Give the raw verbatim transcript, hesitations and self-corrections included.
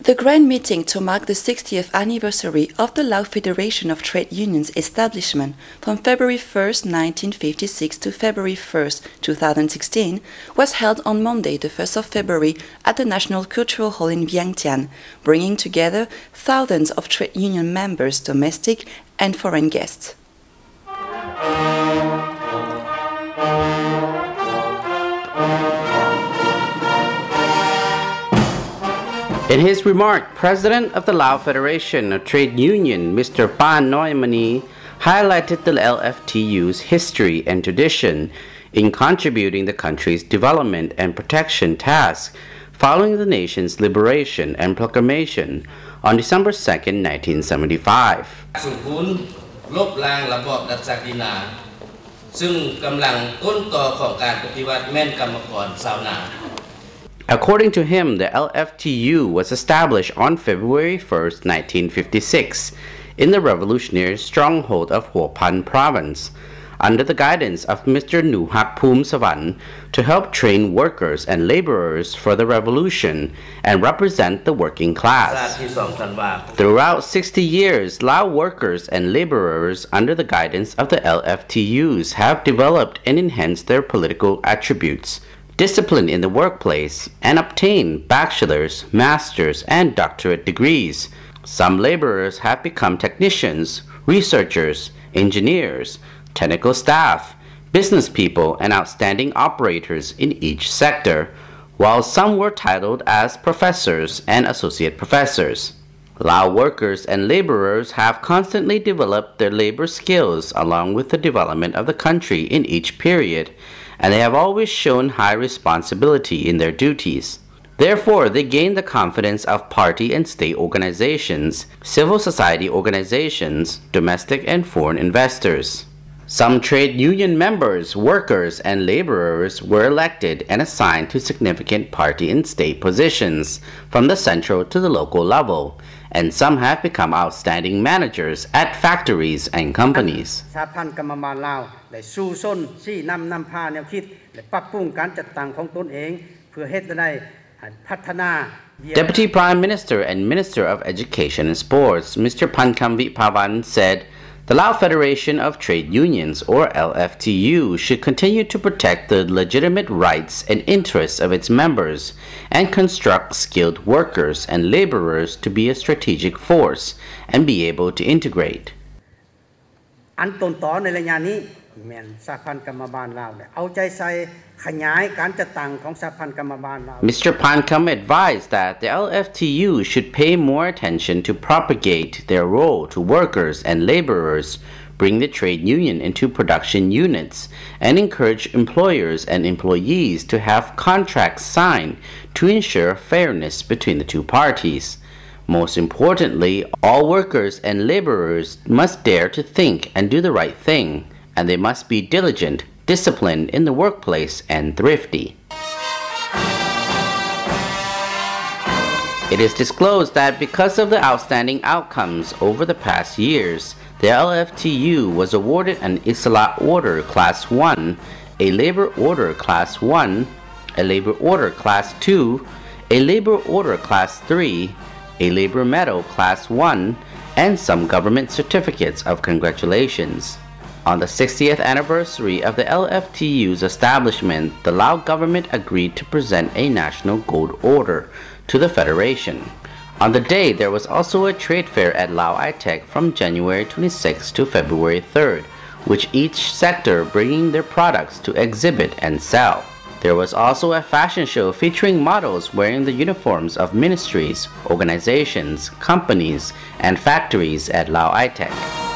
The Grand Meeting to mark the sixtieth anniversary of the Lao Federation of Trade Unions establishment from February first, nineteen fifty-six to February first, two thousand sixteen was held on Monday, the first of February, at the National Cultural Hall in Vientiane, bringing together thousands of trade union members, domestic and foreign guests. In his remark, President of the Lao Federation of Trade Union, Mister Pan Noymany, highlighted the L F T U's history and tradition in contributing the country's development and protection task following the nation's liberation and proclamation on December second, nineteen seventy-five. According to him, the L F T U was established on February first, nineteen fifty-six, in the revolutionary stronghold of Huaphan province, under the guidance of Mister Nouhak Phoumsavanh, to help train workers and laborers for the revolution and represent the working class. Throughout sixty years, Lao workers and laborers under the guidance of the L F T Us have developed and enhanced their political attributes, discipline in the workplace, and obtain bachelor's, master's, and doctorate degrees. Some laborers have become technicians, researchers, engineers, technical staff, business people, and outstanding operators in each sector, while some were titled as professors and associate professors. Lao workers and laborers have constantly developed their labor skills along with the development of the country in each period, and they have always shown high responsibility in their duties. Therefore, they gain the confidence of party and state organizations, civil society organizations, domestic and foreign investors. Some trade union members, workers, and laborers were elected and assigned to significant party and state positions from the central to the local level, and some have become outstanding managers at factories and companies. Deputy Prime Minister and Minister of Education and Sports, Mister Phankham Viphavanh, said, "The Lao Federation of Trade Unions, or L F T U, should continue to protect the legitimate rights and interests of its members and construct skilled workers and laborers to be a strategic force and be able to integrate." Mister Phankham advised that the L F T U should pay more attention to propagate their role to workers and laborers, bring the trade union into production units, and encourage employers and employees to have contracts signed to ensure fairness between the two parties. Most importantly, all workers and laborers must dare to think and do the right thing, and they must be diligent, disciplined in the workplace, and thrifty. It is disclosed that because of the outstanding outcomes over the past years, the L F T U was awarded an ISALA Order Class one, a Labor Order Class one, a Labor Order Class two, a Labor Order Class three, a Labor Medal Class one, and some government certificates of congratulations. On the sixtieth anniversary of the L F T U's establishment, the Lao government agreed to present a national gold order to the Federation. On the day, there was also a trade fair at Lao ITech from January twenty-sixth to February third, which each sector bringing their products to exhibit and sell. There was also a fashion show featuring models wearing the uniforms of ministries, organizations, companies, and factories at Lao ITech.